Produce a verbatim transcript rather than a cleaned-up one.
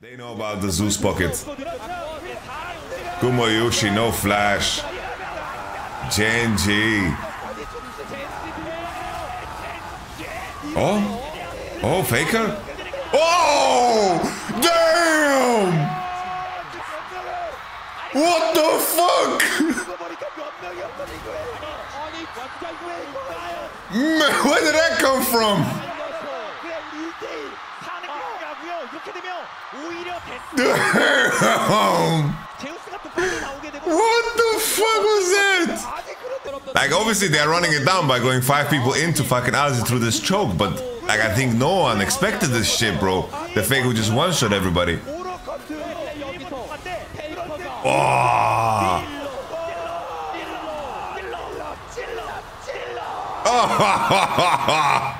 They know about the Zeus Pockets. Kumoyushi, no flash. Gen.G. Oh? Oh, Faker? Oh! Damn! What the fuck? Man, where did that come from? Damn! What the fuck was that? Like, obviously they're running it down by going five people into fucking Azir through this choke, but like, I think no one expected this shit, bro. The Faker just one-shot everybody. Oh. Oh.